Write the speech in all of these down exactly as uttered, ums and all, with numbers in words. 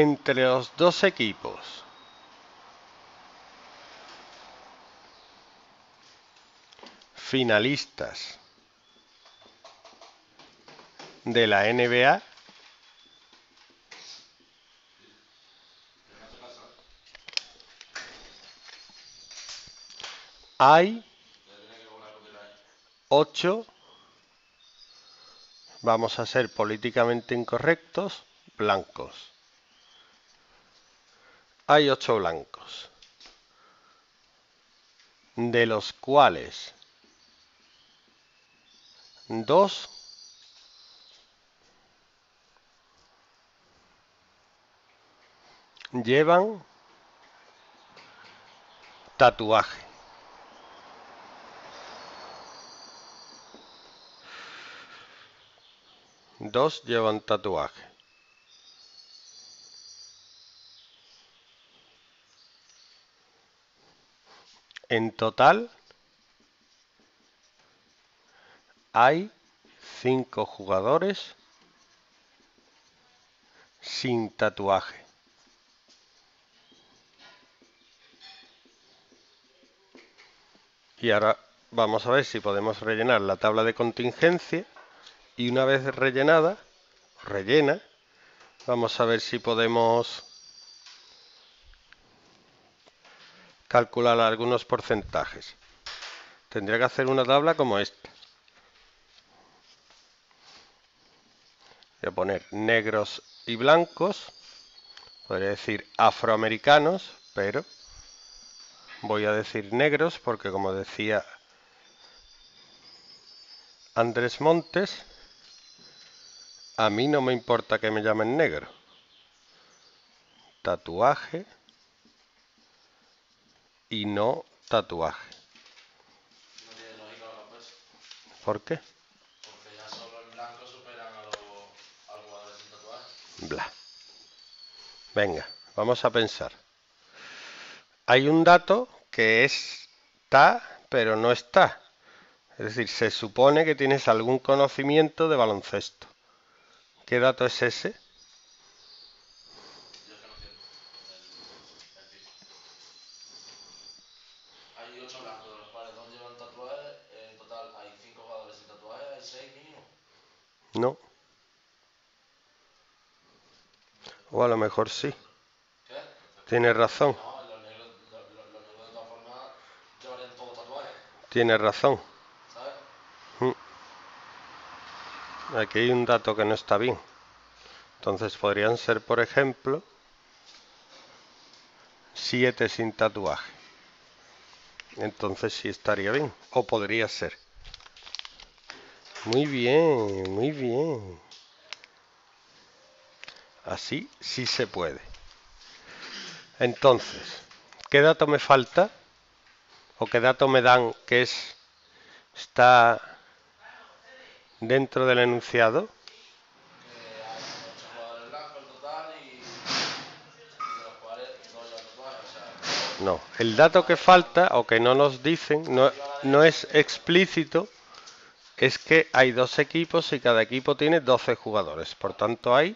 entre los dos equipos. Finalistas de la N B A hay ocho, vamos a ser políticamente incorrectos, blancos. Hay ocho blancos, de los cuales dos llevan tatuaje. Dos llevan tatuaje. En total hay cinco jugadores sin tatuaje. Y ahora vamos a ver si podemos rellenar la tabla de contingencia. Y una vez rellenada, rellena, vamos a ver si podemos calcular algunos porcentajes. Tendría que hacer una tabla como esta. Voy a poner negros y blancos, podría decir afroamericanos, pero voy a decir negros porque, como decía Andrés Montes, a mí no me importa que me llamen negro. Tatuaje y no tatuaje. No tiene lógica ahora, pues. ¿Por qué? Porque ya solo el blanco superan a los jugadores sin tatuaje. Bla. Venga, vamos a pensar. Hay un dato que está, pero no está. Es decir, se supone que tienes algún conocimiento de baloncesto. ¿Qué dato es ese? Hay ocho blancos, de los cuales dos llevan tatuajes. En total hay cinco jugadores sin tatuajes, hay seis mínimo. No. O a lo mejor sí. ¿Qué? Tienes razón. No, los negros, los, los negros de todas formas llevarían todos tatuajes. Tienes razón. Aquí hay un dato que no está bien. Entonces podrían ser, por ejemplo, siete sin tatuaje. Entonces sí estaría bien. O podría ser. Muy bien, muy bien. Así sí se puede. Entonces, ¿qué dato me falta? ¿O qué dato me dan que es está dentro del enunciado? No, el dato que falta o que no nos dicen, no, no es explícito, es que hay dos equipos y cada equipo tiene doce jugadores. Por tanto hay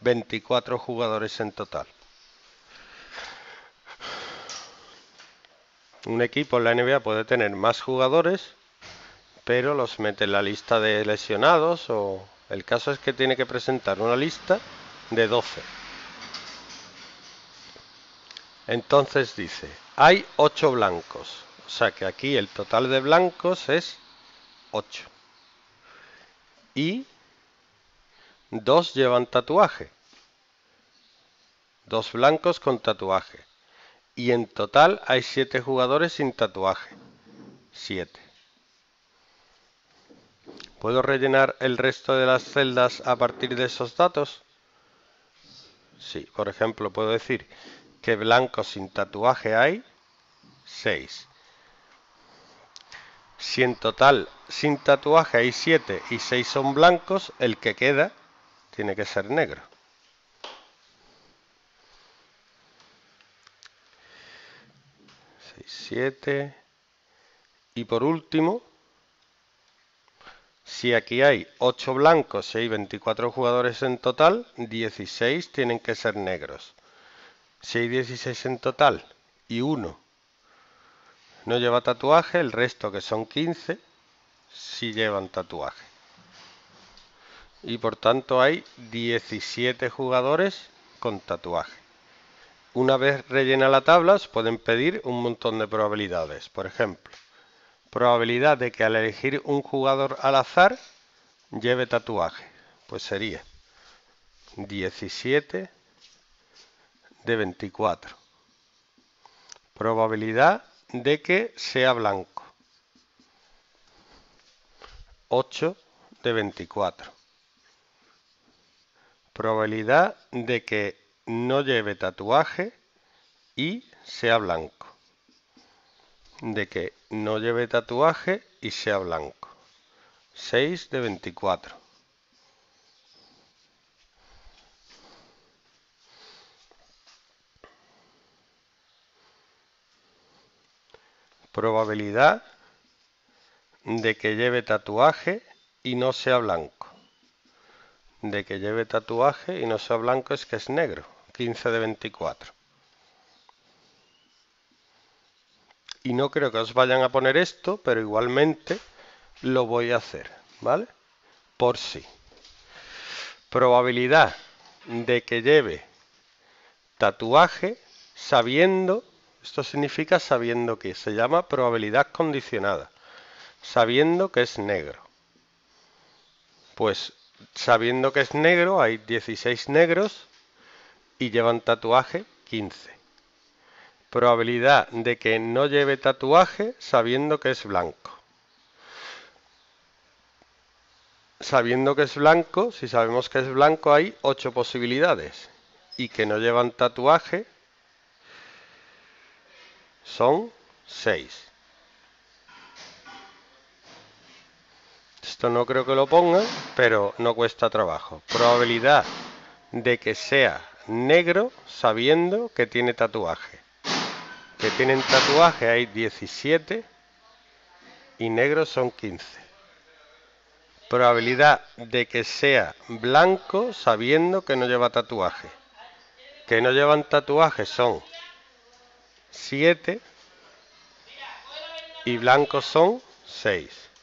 veinticuatro jugadores en total. Un equipo en la N B A puede tener más jugadores, pero los mete en la lista de lesionados, o el caso es que tiene que presentar una lista de doce. Entonces dice, hay ocho blancos, o sea que aquí el total de blancos es ocho. Y dos llevan tatuaje. Dos blancos con tatuaje. Y en total hay siete jugadores sin tatuaje. siete. ¿Puedo rellenar el resto de las celdas a partir de esos datos? Sí, por ejemplo, puedo decir que blancos sin tatuaje hay seis. Si en total sin tatuaje hay siete y seis son blancos, el que queda tiene que ser negro. seis, siete. Y por último, Si aquí hay ocho blancos, si hay veinticuatro jugadores en total, dieciséis tienen que ser negros. Si hay dieciséis en total y uno no lleva tatuaje, el resto, que son quince, sí llevan tatuaje. Y por tanto hay diecisiete jugadores con tatuaje. Una vez rellena la tabla, os pueden pedir un montón de probabilidades. Por ejemplo, probabilidad de que al elegir un jugador al azar lleve tatuaje. Pues sería diecisiete de veinticuatro. Probabilidad de que sea blanco, ocho de veinticuatro. Probabilidad de que no lleve tatuaje y sea blanco. De que no lleve tatuaje y sea blanco, seis de veinticuatro. Probabilidad de que lleve tatuaje y no sea blanco. De que lleve tatuaje y no sea blanco es que es negro, quince de veinticuatro. Y no creo que os vayan a poner esto, pero igualmente lo voy a hacer, ¿vale? Por si. Probabilidad de que lleve tatuaje sabiendo... Esto significa sabiendo que se llama probabilidad condicionada. Sabiendo que es negro. Pues sabiendo que es negro, hay dieciséis negros y llevan tatuaje quince. Probabilidad de que no lleve tatuaje sabiendo que es blanco. Sabiendo que es blanco, si sabemos que es blanco, hay ocho posibilidades. Y que no llevan tatuaje son seis. Esto no creo que lo pongan, pero no cuesta trabajo. Probabilidad de que sea negro sabiendo que tiene tatuaje. Que tienen tatuaje hay diecisiete y negros son quince. Probabilidad de que sea blanco sabiendo que no lleva tatuaje. Que no llevan tatuaje son siete y blancos son seis.